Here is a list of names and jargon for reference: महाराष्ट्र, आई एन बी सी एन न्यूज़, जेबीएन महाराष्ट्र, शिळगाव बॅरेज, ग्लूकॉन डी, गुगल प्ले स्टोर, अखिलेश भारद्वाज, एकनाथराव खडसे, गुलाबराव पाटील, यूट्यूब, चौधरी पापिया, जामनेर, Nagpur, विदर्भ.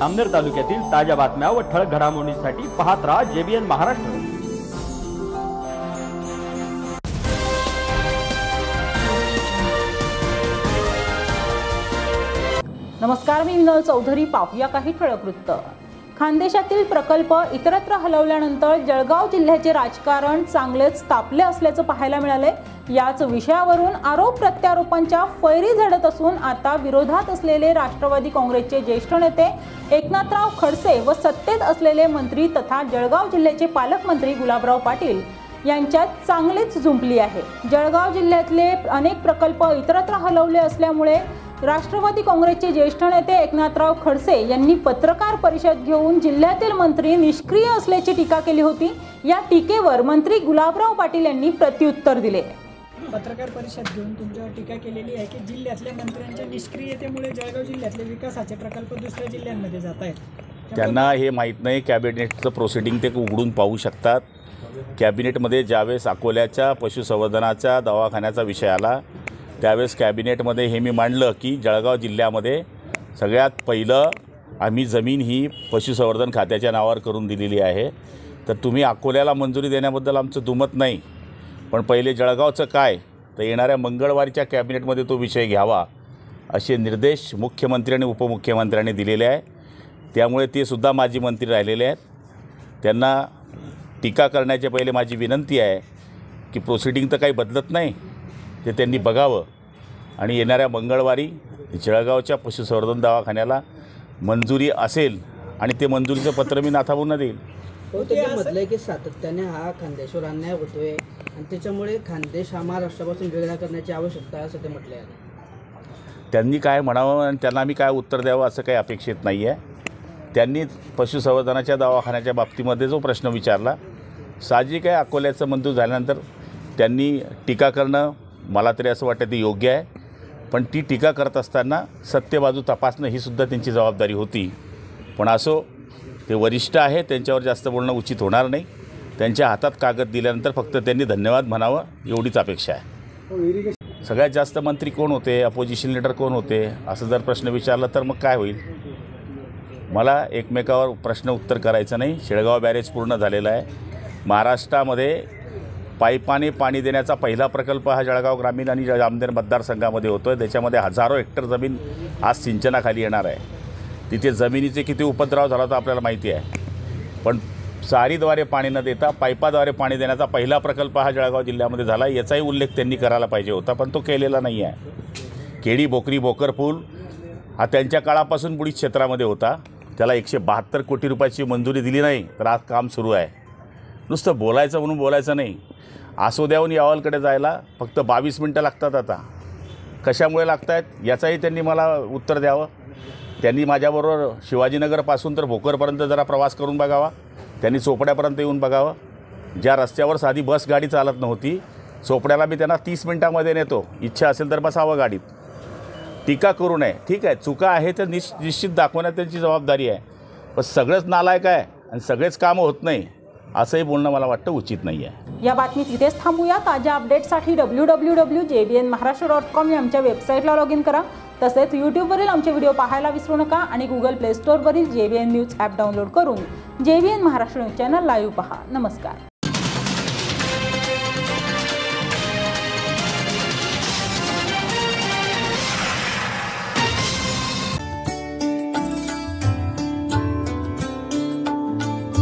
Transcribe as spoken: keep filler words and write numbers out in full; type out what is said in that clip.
जामनेर तालुक्यातील ताज्या बातम्या व ठळक घडामोडींसाठी पाहत रहा जेबीएन महाराष्ट्र। नमस्कार, मी विनल चौधरी पापिया। काही ठळक वृत्त। खानदेशातील प्रकल्प इतरत्र हलवल्यानंतर जळगाव जिल्ह्याचे राजकारण चांगलेच तापले असल्याचं पाहायला मिळाले। याच विषयावरून आरोप प्रत्यारोपांच्या फैरी झडत असून आता विरोधात असलेले राष्ट्रवादी काँग्रेसचे ज्येष्ठ नेते एकनाथराव खडसे व सत्तेत असलेले मंत्री तथा जळगाव जिल्ह्याचे पालकमंत्री गुलाबराव पाटील यांच्यात चांगलीच झुंपली आहे। जळगाव जिल्ह्यातले अनेक प्रकल्प इतरत्र हलवले असल्यामुळे राष्ट्रवादी काँग्रेसचे ज्येष्ठ नेते एकनाथराव खडसे यांनी पत्रकार परिषद घेऊन जिल्ह्यातील मंत्री निष्क्रिय असल्याची टीका केली होती। या टीकेवर मंत्री गुलाबराव पाटील यांनी प्रत्युत्तर दिले। पत्रकार परिषद घेऊन तुमच्यावर टीका केलेली आहे की जिल्ह्यातल्या मंत्र्यांच्या निष्क्रियतेमुळे जळगाव जिल्ह्यातले विकासाचे प्रकल्प दुसऱ्या जिल्ह्यांमध्ये जात आहेत। त्यांना हे माहीत नाही कॅबिनेटचं प्रोसिडिंग ते उघडून पाहू शकतात। कॅबिनेटमध्ये ज्यावेळेस अकोल्याच्या पशुसंवर्धनाच्या दवाखान्याचा विषय आला त्यावेळेस कॅबिनेटमध्ये हे मी मांडलं की जळगाव जिल्ह्यामध्ये सगळ्यात पहिलं आम्ही जमीन ही पशुसंवर्धन खात्याच्या नावावर करून दिलेली आहे। तर तुम्ही अकोल्याला मंजुरी देण्याबद्दल आमचं दुमत नाही, पण पहिले जळगावचं काय तर येणाऱ्या मंगळवारीच्या कॅबिनेटमध्ये तो विषय घ्यावा असे निर्देश मुख्यमंत्री आणि उपमुख्यमंत्र्यांनी दिलेले आहे। त्यामुळे ते सुद्धा माजी मंत्री राहिलेले आहेत, त्यांना टीका करण्याच्या पहिले माझी विनंती आहे की प्रोसिडिंग तर काही बदलत नाही, ते त्यांनी बघावं आणि येणाऱ्या मंगळवारी जळगावच्या पशुसंवर्धन दवाखान्याला मंजुरी असेल आणि ते मंजुरीचं पत्र मी नाथाबूंना देईल। हो, त्यांनी म्हटलं की सातत्याने हा खानदेशावर अन्याय होतोय आणि त्याच्यामुळे खानदेश हा महाराष्ट्रापासून वेगळा करण्याची आवश्यकता आहे असं ते म्हटले आहे। त्यांनी काय म्हणावं आणि त्यांना आम्ही काय उत्तर द्यावं असं काही अपेक्षित नाही आहे। त्यांनी पशुसंवर्धनाच्या दवाखान्याच्या बाबतीमध्ये जो प्रश्न विचारला साहजिक आहे अकोल्याचं मंजूर झाल्यानंतर त्यांनी टीका करणं मला तरी असं वाटतं ते योग्य आहे, पण ती टीका करत असताना सत्यबाजू तपासणं ही सुद्धा त्यांची जबाबदारी होती। पण असो, ते वरिष्ठ आहे, त्यांच्यावर जास्त बोलणं उचित होणार नाही। त्यांच्या हातात कागद दिल्यानंतर फक्त त्यांनी धन्यवाद म्हणावं एवढीच अपेक्षा आहे। सगळ्यात जास्त मंत्री कोण होते, अपोजिशन लीडर कोण होते असं जर प्रश्न विचारला तर मग काय होईल? मला एकमेकावर प्रश्न उत्तर करायचं नाही। शिळगाव बॅरेज पूर्ण झालेला आहे। महाराष्ट्रामध्ये पाईपाने पाणी देण्याचा पहिला प्रकल्प हा जळगाव ग्रामीण आणि जामनेर मतदारसंघामध्ये होतो आहे। त्याच्यामध्ये हजारो हेक्टर जमीन आज सिंचनाखाली येणार आहे। तिथे जमिनीचे किती उपद्रव झाला तर आपल्याला माहिती आहे, पण सारीद्वारे पाणी न देता पाईपाद्वारे पाणी देण्याचा पहिला प्रकल्प हा जळगाव जिल्ह्यामध्ये झाला, याचाही उल्लेख त्यांनी करायला पाहिजे होता, पण तो केलेला नाही आहे। केडी बोकरी बोकर पूल हा त्यांच्या काळापासून बुडीत क्षेत्रामध्ये होता, त्याला एकशे बहात्तर कोटी रुपयाची मंजुरी दिली नाही तर आज काम सुरू आहे। नुसतं बोलायचं म्हणून बोलायचं नाही। आसोद्याहून यावलकडे जायला फक्त बावीस मिनटं लागतात, आता कशामुळे लागत आहेत याचाही त्यांनी मला उत्तर द्यावं। त्यांनी माझ्याबरोबर शिवाजीनगरपासून तर भोकरपर्यंत जरा प्रवास करून बघावा, त्यांनी चोपड्यापर्यंत येऊन बघावं। ज्या रस्त्यावर साधी बस गाडी चालत नव्हती चोपड्याला मी त्यांना तीस मिनटामध्ये नेतो, इच्छा असेल तर बसावं गाडीत। टीका करू नये, ठीक आहे, चुका आहे तर निश निश्चित दाखवण्यात त्यांची जबाबदारी आहे, पण सगळंच नालायक आहे आणि सगळेच कामं होत नाही असंही बोलणं मला वाटतं उचित नाही आहे। या बातमी तिथेच थांबूया। ताज्या अपडेट्ससाठी W W W जेबीएन महाराष्ट्र dot com या आमच्या वेबसाईटला लॉग इन करा। तसेच यूट्यूबवरील आमचे व्हिडिओ पाहायला विसरू नका आणि गुगल प्ले स्टोरवरील जेबीएन न्यूज ॲप डाउनलोड करून जेबीएन महाराष्ट्र news channel live पहा। नमस्कार।